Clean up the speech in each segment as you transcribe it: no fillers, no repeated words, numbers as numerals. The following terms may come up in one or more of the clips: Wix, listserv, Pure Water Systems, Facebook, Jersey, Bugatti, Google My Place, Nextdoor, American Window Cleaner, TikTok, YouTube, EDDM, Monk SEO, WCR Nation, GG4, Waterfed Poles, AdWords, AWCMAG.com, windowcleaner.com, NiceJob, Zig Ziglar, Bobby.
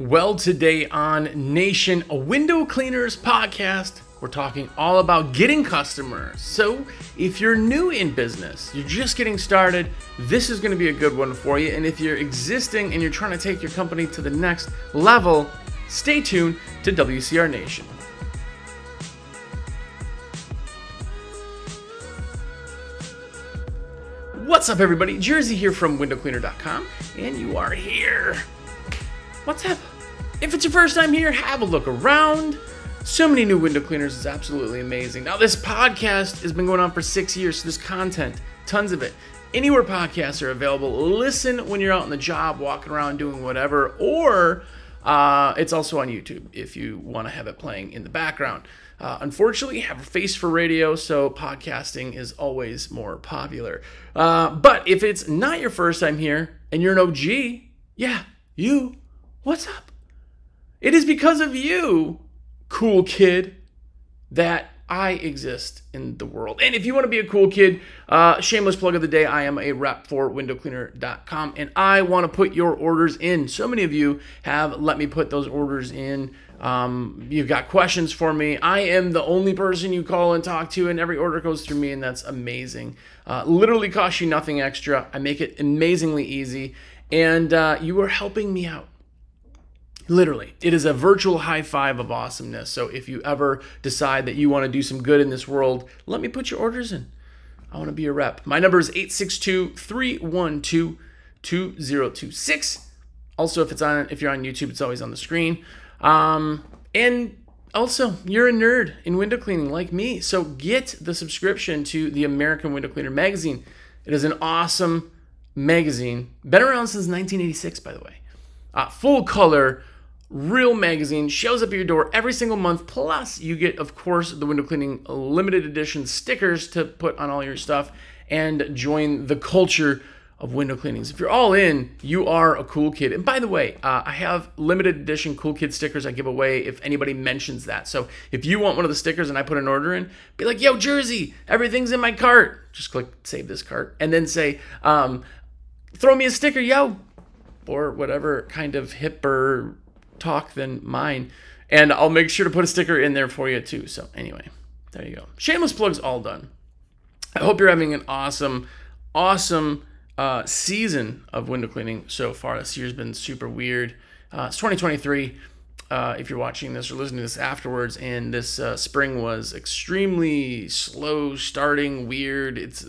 Well, today on Nation, a window cleaners podcast, we're talking all about getting customers. So if you're new in business, you're just getting started, this is going to be a good one for you. And if you're existing and you're trying to take your company to the next level, stay tuned to WCR Nation. What's up, everybody? Jersey here from windowcleaner.com, and you are here. What's up? If it's your first time here, have a look around. So many new window cleaners, it's absolutely amazing. Now, this podcast has been going on for 6 years, so there's content, tons of it. Anywhere podcasts are available, listen when you're out on the job, walking around, doing whatever, or it's also on YouTube if you want to have it playing in the background. Unfortunately, I have a face for radio, so podcasting is always more popular. But if it's not your first time here and you're an OG, yeah, you. What's up? It is because of you, cool kid, that I exist in the world. And if you want to be a cool kid, shameless plug of the day, I am a rep for windowcleaner.com, and I want to put your orders in. So many of you have let me put those orders in. You've got questions for me. I am the only person you call and talk to, and every order goes through me, and that's amazing. Literally costs you nothing extra. I make it amazingly easy, and you are helping me out. Literally, it is a virtual high five of awesomeness. So if you ever decide that you want to do some good in this world, let me put your orders in. I want to be a rep. My number is 862-312-2026. Also, if you're on YouTube, it's always on the screen. And also, you're a nerd in window cleaning like me. So get the subscription to the American Window Cleaner magazine. It is an awesome magazine. Been around since 1986, by the way. Full color, real magazine, shows up at your door every single month. Plus, you get, of course, the window cleaning limited edition stickers to put on all your stuff and join the culture of window cleanings. If you're all in, you are a cool kid. And by the way, I have limited edition cool kid stickers I give away if anybody mentions that. So if you want one of the stickers and I put an order in, be like, yo, Jersey, everything's in my cart. Just click save this cart and then say, throw me a sticker, yo. Or whatever kind of hipper talk than mine. And I'll make sure to put a sticker in there for you too. So anyway, there you go. Shameless plugs all done. I hope you're having an awesome, awesome season of window cleaning so far. This year's been super weird. It's 2023. If you're watching this or listening to this afterwards, and this spring was extremely slow starting, weird. It's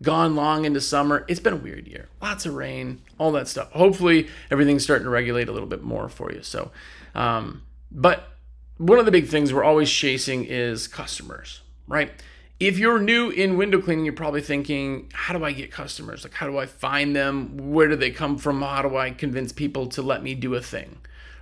gone long into summer. It's been a weird year. Lots of rain, all that stuff. Hopefully everything's starting to regulate a little bit more for you. So, but one of the big things we're always chasing is customers, right? If you're new in window cleaning, you're probably thinking, how do I get customers? Like, how do I find them? Where do they come from? How do I convince people to let me do a thing?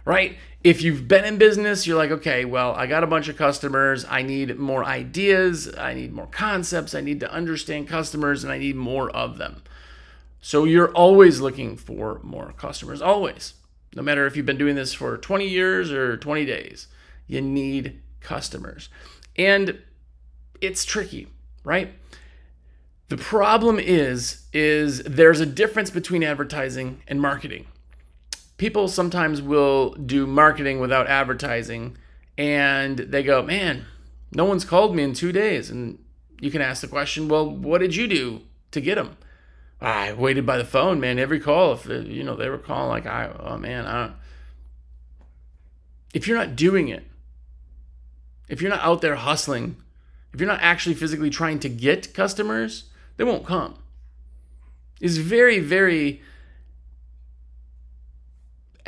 Right? If you've been in business, you're like, okay, well, I got a bunch of customers. I need more ideas. I need more concepts. I need to understand customers, and I need more of them. So you're always looking for more customers, always. No matter if you've been doing this for 20 years or 20 days, you need customers. And it's tricky, right? The problem is there's a difference between advertising and marketing. People sometimes will do marketing without advertising, and they go, man, no one's called me in 2 days. And you can ask the question, well, what did you do to get them? I waited by the phone, man. Every call, if you know they were calling, like, I don't. If you're not doing it, if you're not out there hustling, if you're not actually physically trying to get customers, they won't come. It's very, very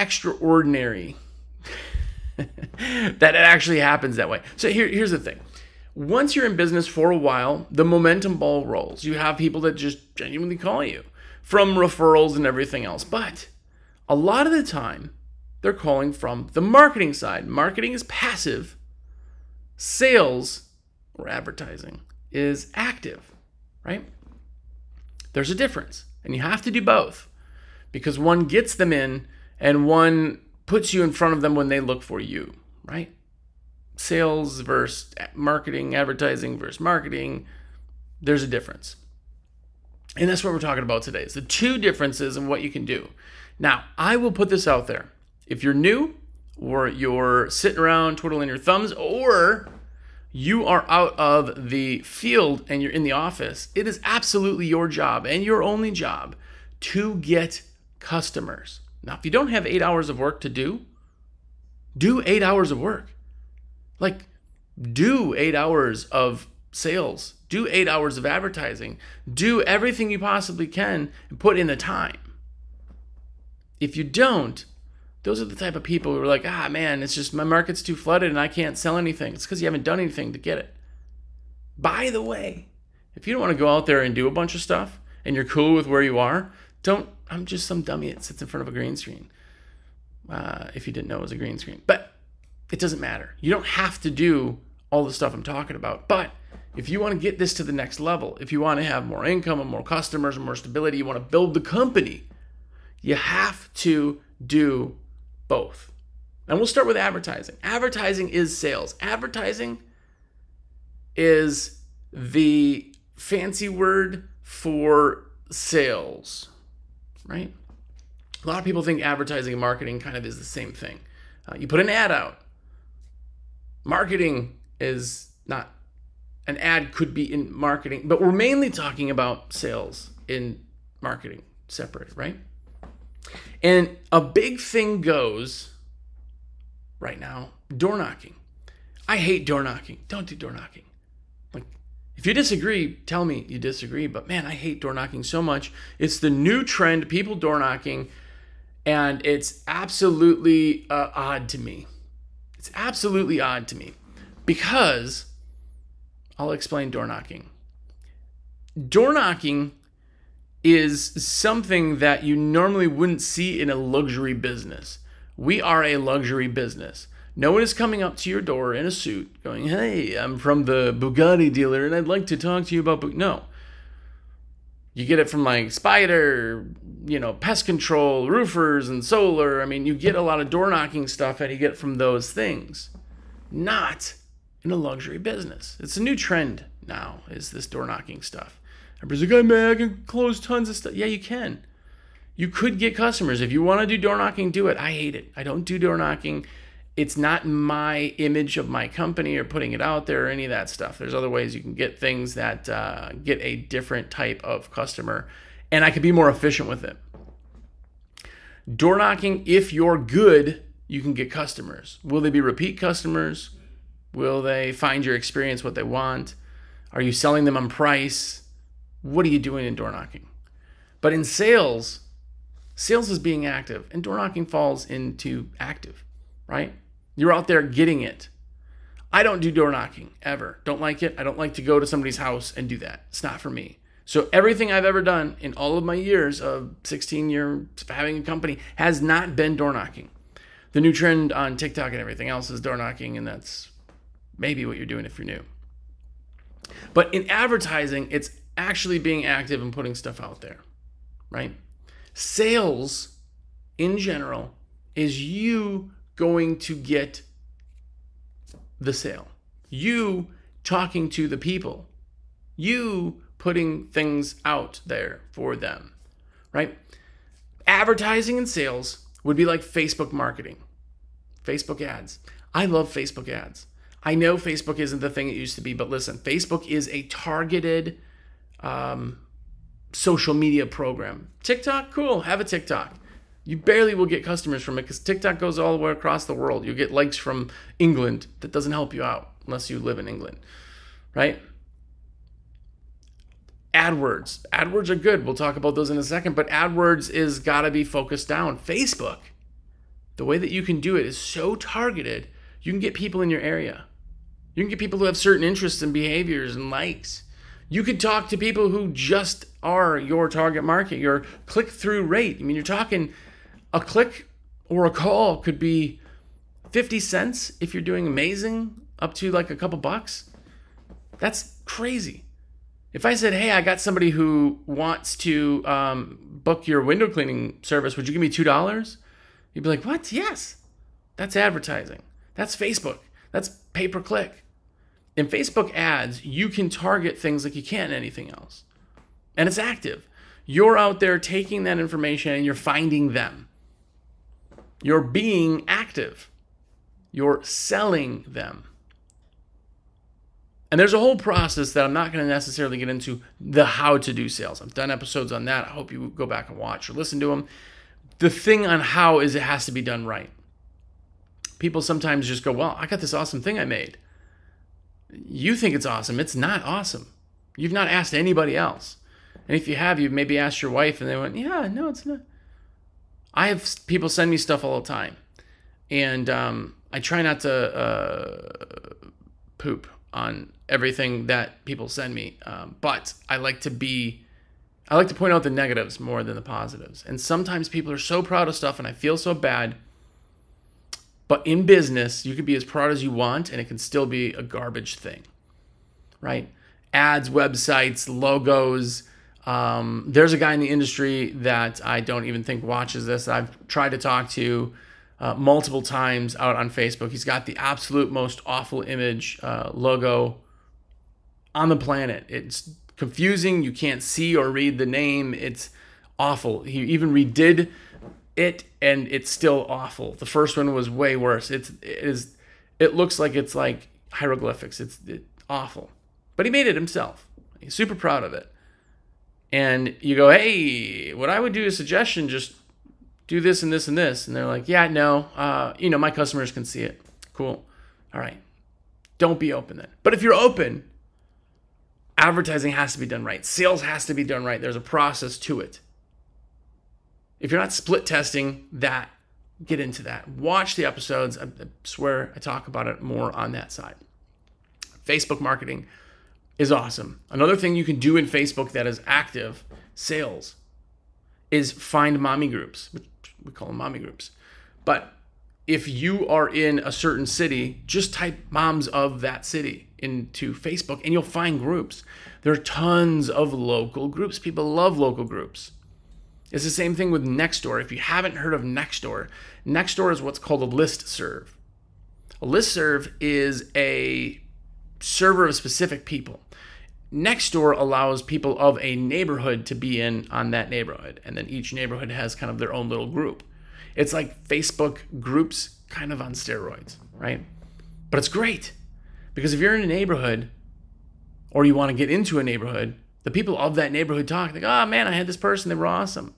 extraordinary that it actually happens that way. So here's the thing. Once you're in business for a while, the momentum ball rolls. You have people that just genuinely call you from referrals and everything else. But a lot of the time, they're calling from the marketing side. Marketing is passive. Sales or advertising is active, right? There's a difference, and you have to do both because one gets them in and one puts you in front of them when they look for you, right? Sales versus marketing, advertising versus marketing, there's a difference. And that's what we're talking about today, is the two differences and what you can do. Now, I will put this out there. If you're new, or you're sitting around twiddling your thumbs, or you are out of the field and you're in the office, it is absolutely your job and your only job to get customers. Now, if you don't have 8 hours of work to do, do 8 hours of work. Like, do 8 hours of sales. Do 8 hours of advertising. Do everything you possibly can and put in the time. If you don't, those are the type of people who are like, ah, man, it's just my market's too flooded and I can't sell anything. It's because you haven't done anything to get it. By the way, if you don't want to go out there and do a bunch of stuff and you're cool with where you are, don't, I'm just some dummy that sits in front of a green screen. If you didn't know it was a green screen. But it doesn't matter. You don't have to do all the stuff I'm talking about. But if you want to get this to the next level, if you want to have more income and more customers and more stability, you want to build the company, you have to do both. And we'll start with advertising. Advertising is sales. Advertising is the fancy word for sales, right? A lot of people think advertising and marketing kind of is the same thing. You put an ad out. Marketing is not, an ad could be in marketing, but we're mainly talking about sales in marketing, separate, right? And a big thing goes right now, door knocking. I hate door knocking. Don't do door knocking. Like, if you disagree, tell me you disagree. But man, I hate door knocking so much. It's the new trend, people door knocking, and it's absolutely odd to me. It's absolutely odd to me because I'll explain door knocking. Door knocking is something that you normally wouldn't see in a luxury business. We are a luxury business. No one is coming up to your door in a suit going, hey, I'm from the Bugatti dealer and I'd like to talk to you about Bugatti. No. You get it from like Spider, you know, pest control, roofers and solar. I mean, you get a lot of door knocking stuff and you get it from those things. Not in a luxury business. It's a new trend now, is this door knocking stuff. Everybody's like, oh, man, I can close tons of stuff. Yeah, you can. You could get customers. If you want to do door knocking, do it. I hate it. I don't do door knocking. It's not my image of my company or putting it out there or any of that stuff. There's other ways you can get things that get a different type of customer, and I could be more efficient with it. Door knocking, if you're good, you can get customers. Will they be repeat customers? Will they find your experience what they want? Are you selling them on price? What are you doing in door knocking? But in sales, sales is being active, and door knocking falls into active, right? You're out there getting it. I don't do door knocking ever. Don't like it. I don't like to go to somebody's house and do that. It's not for me. So everything I've ever done in all of my years of 16 years having a company has not been door knocking. The new trend on TikTok and everything else is door knocking, and that's maybe what you're doing if you're new. But in advertising, it's actually being active and putting stuff out there, right? Sales in general is you going to get the sale, you talking to the people, you putting things out there for them, right? Advertising and sales would be like Facebook marketing, Facebook ads. I love Facebook ads. I know Facebook isn't the thing it used to be, but listen, Facebook is a targeted social media program. TikTok, cool, have a TikTok. You barely will get customers from it because TikTok goes all the way across the world. You get likes from England. That doesn't help you out unless you live in England, right? AdWords. AdWords are good. We'll talk about those in a second, but AdWords is got to be focused down. Facebook, the way that you can do it is so targeted. You can get people in your area. You can get people who have certain interests and behaviors and likes. You could talk to people who just are your target market, your click-through rate. I mean, you're talking a click or a call could be 50 cents if you're doing amazing, up to like a couple bucks. That's crazy. If I said, hey, I got somebody who wants to book your window cleaning service, would you give me $2? You'd be like, what? Yes. That's advertising. That's Facebook. That's pay-per-click. In Facebook ads, you can target things like you can't anything else. And it's active. You're out there taking that information and you're finding them. You're being active. You're selling them. And there's a whole process that I'm not going to necessarily get into, the how to do sales. I've done episodes on that. I hope you go back and watch or listen to them. The thing on how is it has to be done right. People sometimes just go, well, I got this awesome thing I made. You think it's awesome. It's not awesome. You've not asked anybody else. And if you have, you've maybe asked your wife and they went, yeah, no, it's not. I have people send me stuff all the time. And I try not to poop on everything that people send me. But I like to point out the negatives more than the positives. And sometimes people are so proud of stuff and I feel so bad. But in business, you could be as proud as you want and it can still be a garbage thing, right? Ads, websites, logos. There's a guy in the industry that I don't even think watches this. I've tried to talk to multiple times out on Facebook. He's got the absolute most awful image logo on the planet. It's confusing. You can't see or read the name. It's awful. He even redid it and it's still awful. The first one was way worse. It looks like it's like hieroglyphics. It's awful. But he made it himself. He's super proud of it. And you go, hey, what I would do is suggestion, just do this and this and this. And they're like, yeah, no, you know, my customers can see it. Cool. All right. Don't be open then. But if you're open, advertising has to be done right. Sales has to be done right. There's a process to it. If you're not split testing that, get into that. Watch the episodes. I swear I talk about it more on that side. Facebook marketing is awesome. Another thing you can do in Facebook that is active sales is find mommy groups. We call them mommy groups. But if you are in a certain city, just type moms of that city into Facebook and you'll find groups. There are tons of local groups. People love local groups. It's the same thing with Nextdoor. If you haven't heard of Nextdoor, Nextdoor is what's called a listserv. A listserv is a server of specific people. Nextdoor allows people of a neighborhood to be in on that neighborhood. And then each neighborhood has kind of their own little group. It's like Facebook groups kind of on steroids, right? But it's great because if you're in a neighborhood or you want to get into a neighborhood, the people of that neighborhood talk. They go, oh man, I had this person. They were awesome.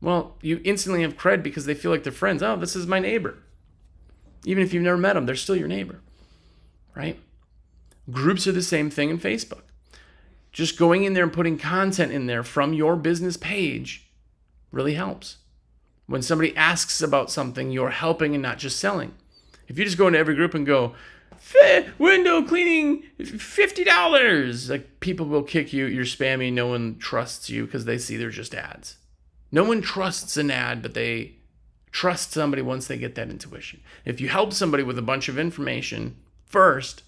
Well, you instantly have cred because they feel like they're friends. Oh, this is my neighbor. Even if you've never met them, they're still your neighbor, right? Groups are the same thing in Facebook. Just going in there and putting content in there from your business page really helps. When somebody asks about something, you're helping and not just selling. If you just go into every group and go, window cleaning, $50, like people will kick you, you're spammy, no one trusts you because they see they're just ads. No one trusts an ad, but they trust somebody once they get that intuition. If you help somebody with a bunch of information first,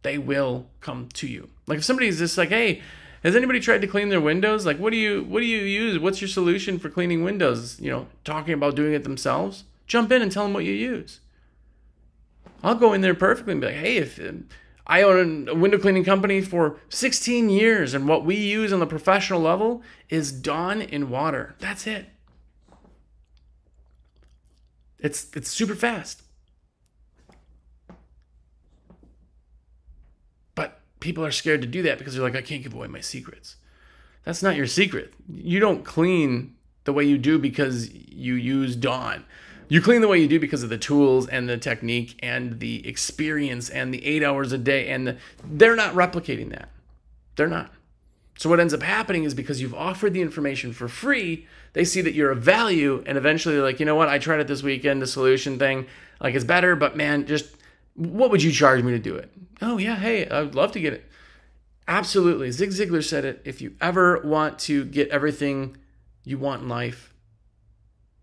they will come to you. Like if somebody is just like, hey, has anybody tried to clean their windows? Like, what do you use? What's your solution for cleaning windows? You know, talking about doing it themselves, jump in and tell them what you use. I'll go in there perfectly and be like, hey, if I own a window cleaning company for 16 years and what we use on the professional level is Dawn in water. That's it. It's super fast. People are scared to do that because they're like, I can't give away my secrets. That's not your secret. You don't clean the way you do because you use Dawn. You clean the way you do because of the tools and the technique and the experience and the 8 hours a day. And they're not replicating that. They're not. So what ends up happening is because you've offered the information for free, they see that you're of value. And eventually they're like, you know what? I tried it this weekend, the solution thing. Like it's better, but man, just what would you charge me to do it? Oh yeah, hey, I'd love to get it. Absolutely. Zig Ziglar said it. If you ever want to get everything you want in life,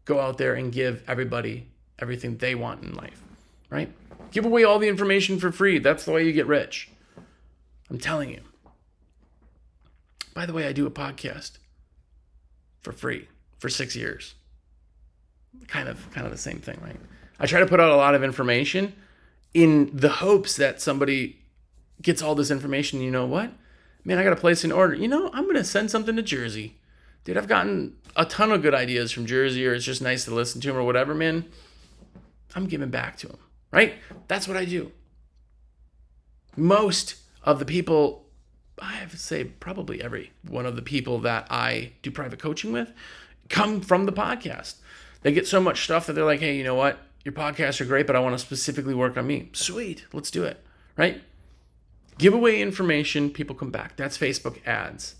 go out there and give everybody everything they want in life, right? Give away all the information for free. That's the way you get rich. I'm telling you. By the way, I do a podcast for free for 6 years. Kind of the same thing, right? I try to put out a lot of information in the hopes that somebody gets all this information. You know what? Man, I got to place an order. You know, I'm going to send something to Jersey. dude, I've gotten a ton of good ideas from Jersey, or it's just nice to listen to them or whatever, man. I'm giving back to them, right? That's what I do. Most of the people, I have to say probably every one of the people that I do private coaching with come from the podcast. They get so much stuff that they're like, hey, you know what? Your podcasts are great, but I want to specifically work on me. Sweet, let's do it, right? Give away information, people come back. That's Facebook ads.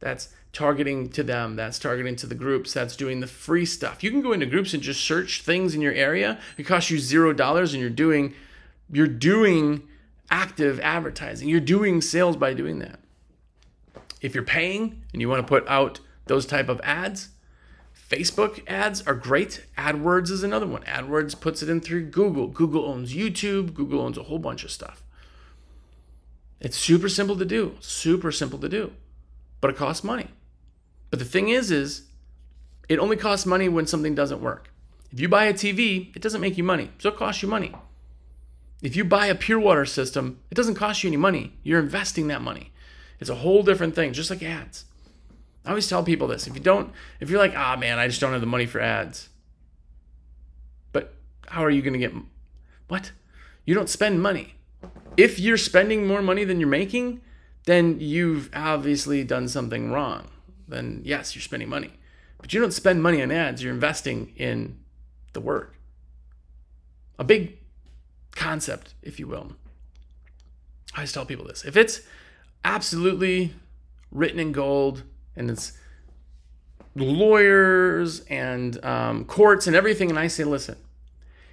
That's targeting to them. That's targeting to the groups. That's doing the free stuff. You can go into groups and just search things in your area. It costs you $0 and you're doing active advertising. You're doing sales by doing that. If you're paying and you want to put out those type of ads, Facebook ads are great. AdWords is another one. AdWords puts it in through Google. Google owns YouTube. Google owns a whole bunch of stuff. It's super simple to do, but it costs money. But the thing is it only costs money when something doesn't work. If you buy a TV, it doesn't make you money, so it costs you money. If you buy a pure water system, it doesn't cost you any money. You're investing that money. It's a whole different thing, just like ads. I always tell people this. If you're like, ah, man, I just don't have the money for ads. But how are you going to get, what? You don't spend money. If you're spending more money than you're making, then you've obviously done something wrong. Then yes, you're spending money. But you don't spend money on ads. You're investing in the work. A big concept, if you will. I always tell people this. If it's absolutely written in gold and it's lawyers and courts and everything, and I say, listen,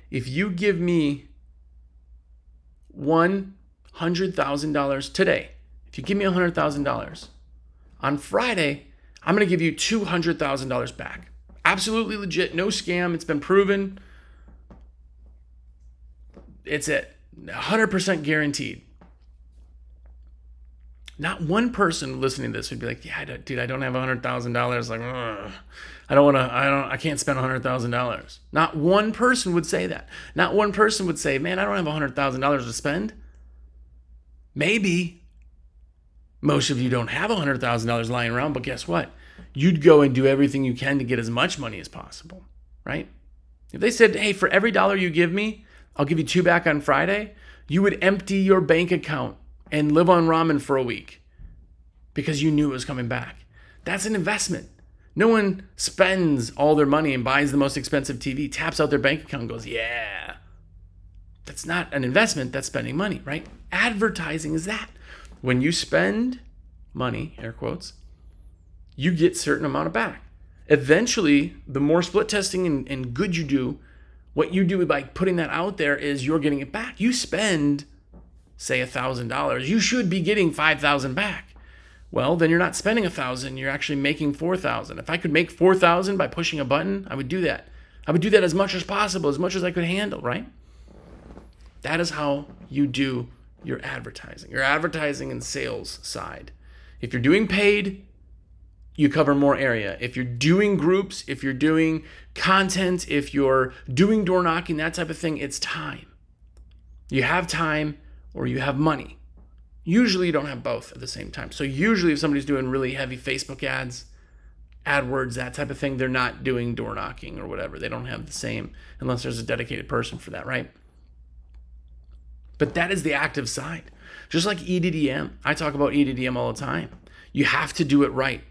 if you give me $100,000 today, if you give me $100,000 on Friday, I'm going to give you $200,000 back. Absolutely legit, no scam. It's been proven. It's it. 100% guaranteed. Not one person listening to this would be like, yeah, dude, I don't have $100,000. Like, ugh, I can't spend $100,000. Not one person would say that. Not one person would say, man, I don't have $100,000 to spend. Maybe most of you don't have $100,000 lying around, but guess what? You'd go and do everything you can to get as much money as possible, right? If they said, hey, for every dollar you give me, I'll give you $2 back on Friday, you would empty your bank account and live on ramen for a week because you knew it was coming back. That's an investment. No one spends all their money and buys the most expensive TV, taps out their bank account and goes, yeah. That's not an investment, that's spending money, right? Advertising is that. When you spend money, air quotes, you get certain amount of back. Eventually, the more split testing and good you do, what you do by putting that out there is you're getting it back. You spend, say, $1,000, you should be getting $5,000 back. Well, then you're not spending $1,000, you're actually making $4,000. If I could make $4,000 by pushing a button, I would do that. I would do that as much as possible, as much as I could handle, right? That is how you do your advertising and sales side. If you're doing paid, you cover more area. If you're doing groups, if you're doing content, if you're doing door knocking, that type of thing, it's time. You have time, or you have money. Usually you don't have both at the same time. So usually if somebody's doing really heavy Facebook ads, AdWords, that type of thing, they're not doing door knocking or whatever. They don't have the same, unless there's a dedicated person for that, right? But that is the active side. Just like EDDM. I talk about EDDM all the time. You have to do it right.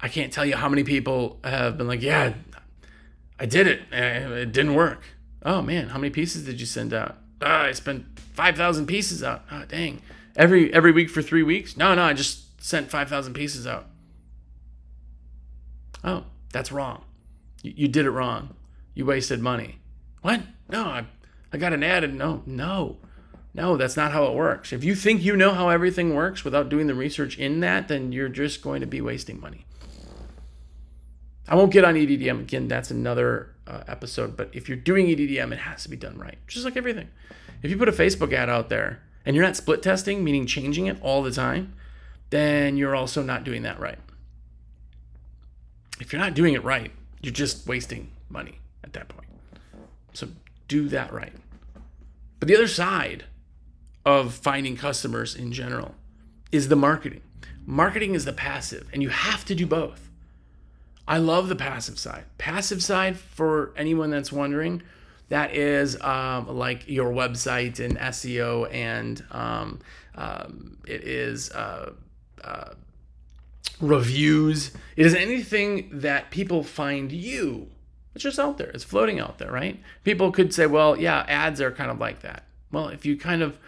I can't tell you how many people have been like, yeah, I did it. It didn't work. Oh man, how many pieces did you send out? I spent 5,000 pieces out. Oh, dang. Every week for 3 weeks? No, I just sent 5,000 pieces out. Oh, that's wrong. You did it wrong. You wasted money. What? No, I got an ad and no, that's not how it works. If you think you know how everything works without doing the research in that, then you're just going to be wasting money. I won't get on EDDM again. That's another episode. But if you're doing EDDM, it has to be done right, just like everything. If you put a Facebook ad out there and you're not split testing, meaning changing it all the time, then you're also not doing that right. If you're not doing it right, you're just wasting money at that point. So do that right. But the other side of finding customers in general is the marketing. Marketing is the passive, and you have to do both. I love the passive side. Passive side, for anyone that's wondering, that is like your website and SEO, and it is reviews. It is anything that people find you. It's just out there. It's floating out there, right? People could say, well, yeah, ads are kind of like that. Well, if you kind of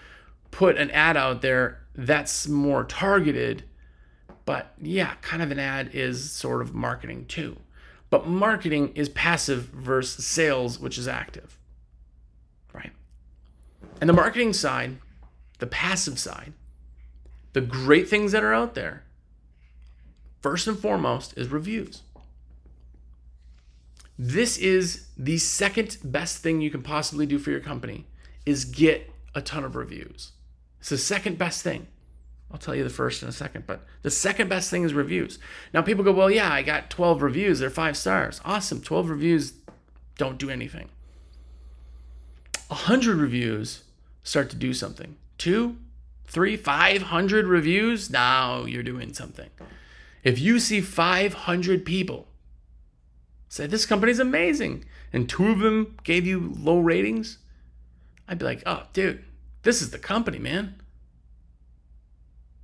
put an ad out there, that's more targeted. But yeah, kind of an ad is sort of marketing too. But marketing is passive versus sales, which is active, right? And the marketing side, the passive side, the great things that are out there, first and foremost, is reviews. This is the second best thing you can possibly do for your company, is get a ton of reviews. It's the second best thing. I'll tell you the first in a second, but the second best thing is reviews. Now people go, well, yeah, I got 12 reviews. They're 5 stars. Awesome. 12 reviews don't do anything. 100 reviews start to do something. 2, 3, 500 reviews. Now you're doing something. If you see 500 people say, this company's amazing, and 2 of them gave you low ratings, I'd be like, oh, dude, this is the company, man.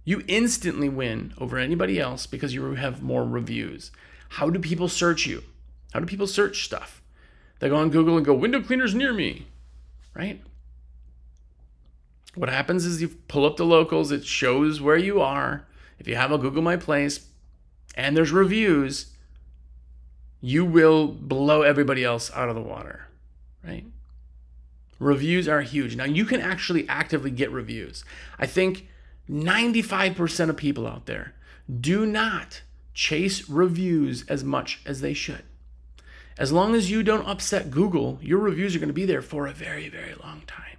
You instantly win over anybody else because you have more reviews. How do people search you? How do people search stuff? They go on Google and go, window cleaners near me, right? What happens is you pull up the locals, it shows where you are. If you have a Google My Place and there's reviews, you will blow everybody else out of the water, right? Reviews are huge. Now you can actually actively get reviews. I think 95% of people out there do not chase reviews as much as they should. As long as you don't upset Google, your reviews are going to be there for a very, very long time.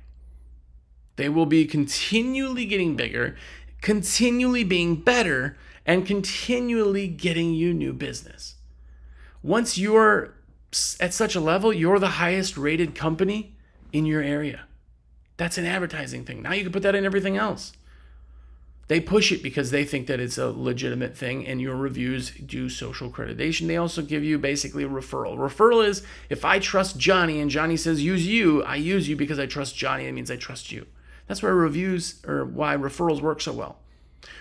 They will be continually getting bigger, continually being better, and continually getting you new business. Once you're at such a level, you're the highest rated company in your area. That's an advertising thing. Now you can put that in everything else. They push it because they think that it's a legitimate thing, and your reviews do social accreditation. They also give you basically a referral. Referral is, if I trust Johnny and Johnny says use you, I use you because I trust Johnny. It means I trust you. That's why reviews, or why referrals work so well.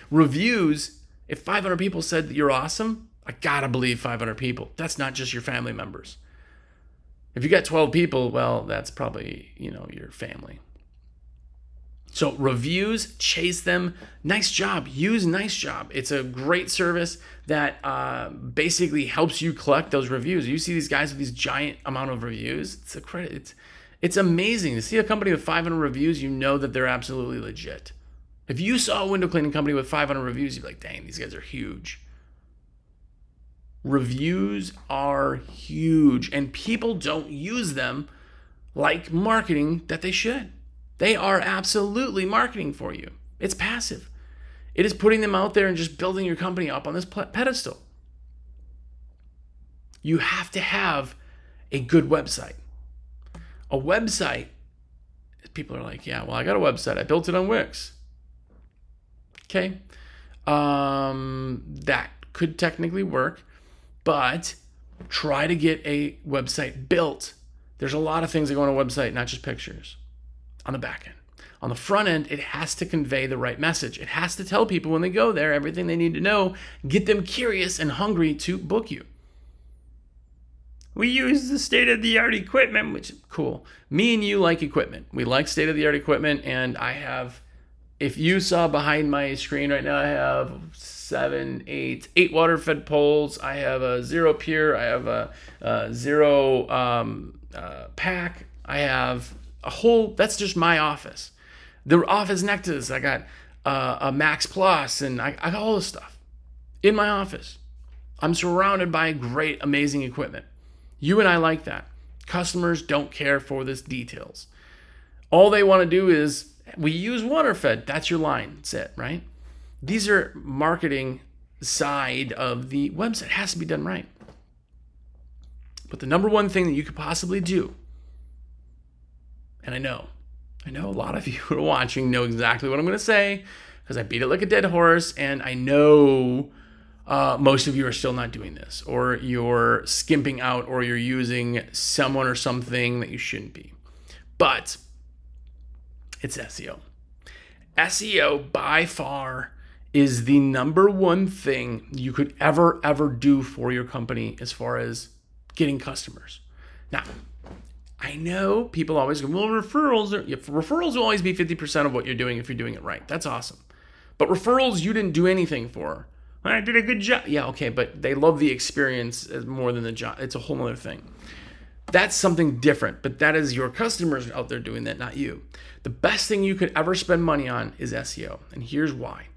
Reviews, if 500 people said that you're awesome, I gotta believe 500 people. That's not just your family members. If you got 12 people, well, that's probably, you know, your family. So reviews, chase them. NiceJob, use NiceJob. It's a great service that basically helps you collect those reviews. You see these guys with these giant amount of reviews. It's a credit. It's amazing to see a company with 500 reviews. You know that they're absolutely legit. If you saw a window cleaning company with 500 reviews, you'd be like, dang, these guys are huge. Reviews are huge, and people don't use them like marketing that they should. They are absolutely marketing for you. It's passive. It is putting them out there and just building your company up on this pedestal. You have to have a good website. A website, people are like, yeah, well, I got a website. I built it on Wix. Okay. That could technically work, but try to get a website built. There's a lot of things that go on a website, not just pictures. On the back end. On the front end, it has to convey the right message. It has to tell people when they go there everything they need to know, get them curious and hungry to book you. We use the state-of-the-art equipment, which is cool. Me and you like equipment. We like state-of-the-art equipment, and I have, if you saw behind my screen right now, I have 8 water-fed poles. I have a 0 pier. I have a 0 pack. I have a whole, that's just my office. The office next to this, I got a Max Plus, and I got all this stuff in my office. I'm surrounded by great, amazing equipment. You and I like that. Customers don't care for this details. All they want to do is, we use WaterFed. That's your line. That's it, right? These are marketing side of the website. It has to be done right. But the number one thing that you could possibly do, and I know a lot of you who are watching know exactly what I'm going to say because I beat it like a dead horse, and I know most of you are still not doing this, or you're skimping out, or you're using someone or something that you shouldn't be. But it's SEO. SEO by far is the #1 thing you could ever do for your company as far as getting customers. Now, I know people always go, well, referrals will always be 50% of what you're doing if you're doing it right. That's awesome. But referrals you didn't do anything for. I did a good job. Yeah, okay, but they love the experience more than the job. It's a whole other thing. That's something different, but that is your customers out there doing that, not you. The best thing you could ever spend money on is SEO, and here's why.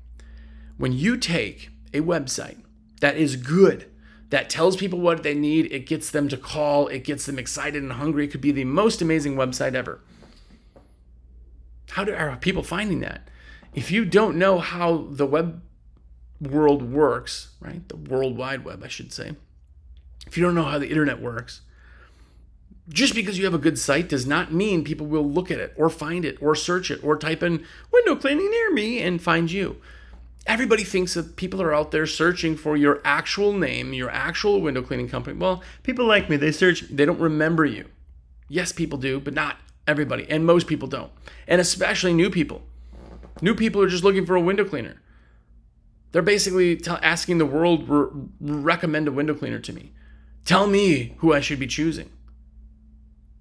When you take a website that is good, that tells people what they need, it gets them to call, it gets them excited and hungry. It could be the most amazing website ever. How are people finding that? If you don't know how the web world works, right? The World Wide Web, I should say. If you don't know how the internet works, just because you have a good site does not mean people will look at it or find it or search it or type in window cleaning near me and find you. Everybody thinks that people are out there searching for your actual name, your actual window cleaning company. Well, people like me, they search, they don't remember you. Yes, people do, but not everybody. And most people don't. And especially new people. New people are just looking for a window cleaner. They're basically asking the world, recommend a window cleaner to me. Tell me who I should be choosing.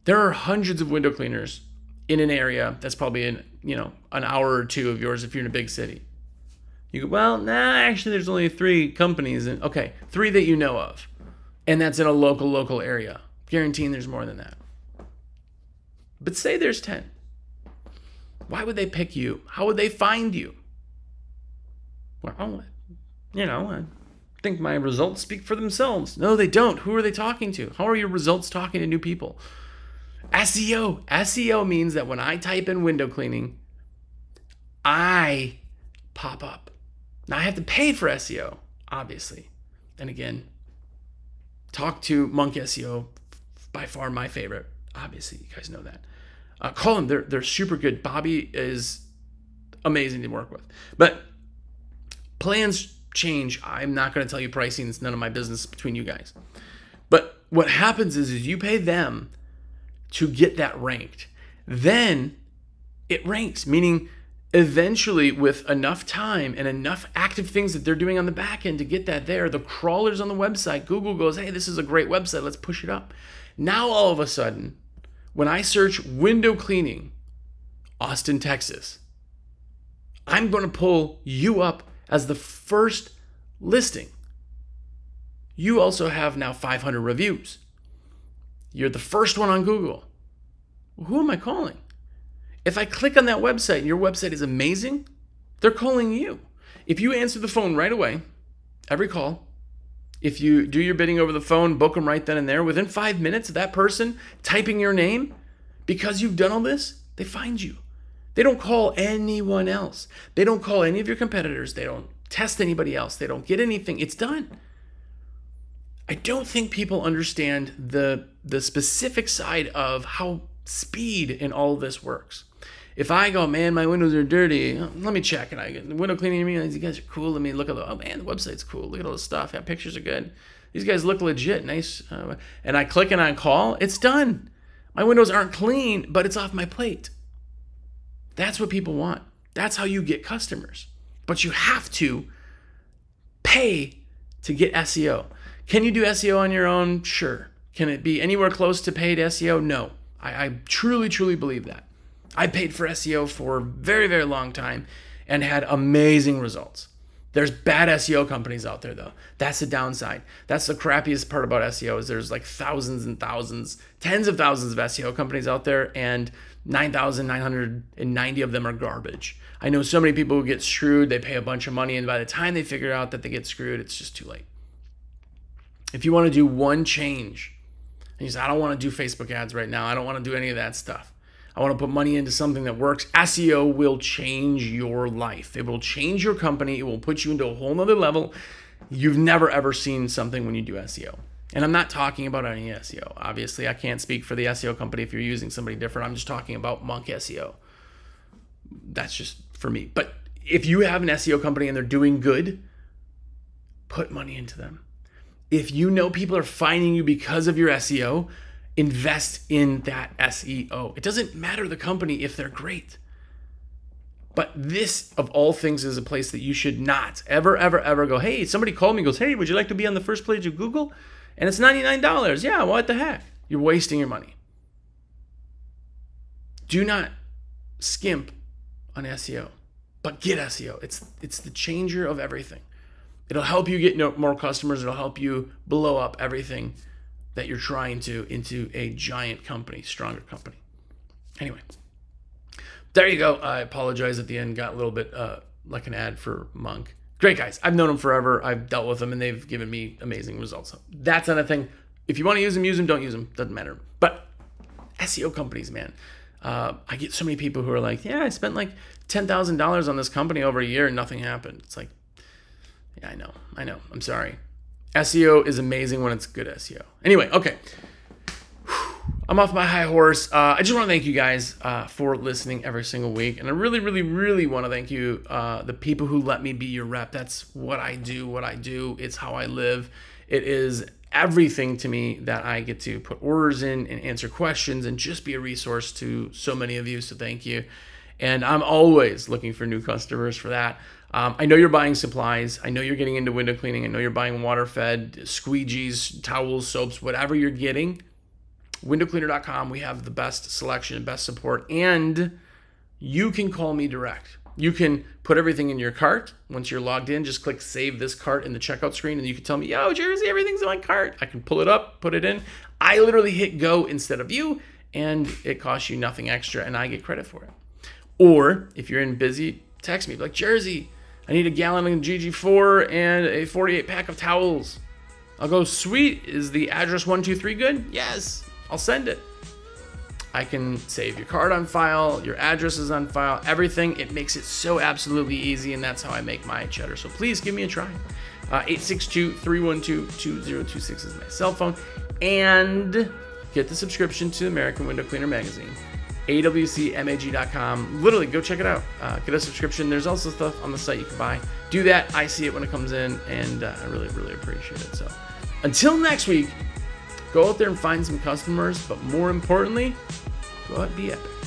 There are hundreds of window cleaners in an area that's probably in, you know, an hour or two of yours if you're in a big city. You go, well, nah, actually there's only 3 companies. And okay, 3 that you know of. And that's in a local area. Guaranteeing there's more than that. But say there's 10. Why would they pick you? How would they find you? Well, you know, I think my results speak for themselves. No, they don't. Who are they talking to? How are your results talking to new people? SEO. SEO means that when I type in window cleaning, I pop up. Now I have to pay for SEO, obviously. And again, talk to Monk SEO, by far my favorite. Obviously, you guys know that. Call them. They're super good. Bobby is amazing to work with. But plans change. I'm not going to tell you pricing. It's none of my business between you guys. But what happens is you pay them to get that ranked. Then it ranks, meaning eventually with enough time and enough active things that they're doing on the back end to get that there, the crawlers on the website, Google goes, hey, this is a great website. Let's push it up. Now, all of a sudden, when I search window cleaning, Austin, Texas, I'm going to pull you up as the first listing. You also have now 500 reviews. You're the first one on Google. Well, who am I calling? If I click on that website and your website is amazing, they're calling you. If you answer the phone right away, every call, if you do your bidding over the phone, book them right then and there, within 5 minutes of that person typing your name, because you've done all this, they find you. They don't call anyone else. They don't call any of your competitors. They don't test anybody else. They don't get anything. It's done. I don't think people understand the specific side of how speed in all of this works. If I go, man, my windows are dirty. Let me check. And I get the window cleaning. These guys are cool. Let me look at the, oh man, the website's cool. Look at all the stuff. Yeah, pictures are good. These guys look legit. Nice. And I click and I call. It's done. My windows aren't clean, but it's off my plate. That's what people want. That's how you get customers. But you have to pay to get SEO. Can you do SEO on your own? Sure. Can it be anywhere close to paid SEO? No. I truly believe that. I paid for SEO for a very long time and had amazing results. There's bad SEO companies out there though. That's the downside. That's the crappiest part about SEO is there's like thousands and thousands, tens of thousands of SEO companies out there, and 9,990 of them are garbage. I know so many people who get screwed, they pay a bunch of money, and by the time they figure out that they get screwed, it's just too late. If you want to do one change, and you say, I don't want to do Facebook ads right now, I don't want to do any of that stuff, I want to put money into something that works, SEO will change your life. It will change your company. It will put you into a whole nother level. You've never ever seen something when you do SEO. And I'm not talking about any SEO. Obviously, I can't speak for the SEO company if you're using somebody different. I'm just talking about Monk SEO. That's just for me. But If you have an SEO company and they're doing good, put money into them. If you know people are finding you because of your SEO, invest in that SEO. It doesn't matter the company if they're great. But this, of all things, is a place that you should not ever, ever, ever go, hey, somebody called me and goes, hey, would you like to be on the first page of Google? And it's $99. Yeah, what the heck? You're wasting your money. Do not skimp on SEO, but get SEO. It's the changer of everything. It'll help you get more customers. It'll help you blow up everything that you're trying to into a giant company, stronger company. Anyway, there you go. I apologize at the end. Got a little bit like an ad for Monk. Great guys. I've known them forever. I've dealt with them, and they've given me amazing results. So that's another thing. If you want to use them, use them. Don't use them. Doesn't matter. But SEO companies, man. I get so many people who are like, yeah, I spent like $10,000 on this company over a year and nothing happened. It's like, yeah, I know. I'm sorry. SEO is amazing when it's good SEO. Anyway, okay. I'm off my high horse. I just want to thank you guys for listening every single week. And I really, really, really want to thank you, the people who let me be your rep. That's what I do, It's how I live. It is everything to me that I get to put orders in and answer questions and just be a resource to so many of you. So thank you. And I'm always looking for new customers for that. I know you're buying supplies. I know you're getting into window cleaning. I know you're buying water-fed, squeegees, towels, soaps, whatever you're getting. Windowcleaner.com, we have the best selection and best support. And you can call me direct. You can put everything in your cart. Once you're logged in, just click save this cart in the checkout screen, and you can tell me, yo, Jersey, everything's in my cart. I can pull it up, put it in. I literally hit go instead of you, and it costs you nothing extra, and I get credit for it. Or if you're in busy, text me, be like, Jersey, I need a gallon of GG4 and a 48 pack of towels. I'll go, sweet, is the address 123 good? Yes, I'll send it. I can save your card on file, your address is on file, everything. It makes it so absolutely easy, and that's how I make my cheddar. So please give me a try. 862-312-2026 is my cell phone. And get the subscription to American Window Cleaner magazine. AWCMAG.com. Literally, go check it out. Get a subscription. There's also stuff on the site you can buy. Do that. I see it when it comes in, and I really, really appreciate it. So until next week, go out there and find some customers, but more importantly, go out and be epic.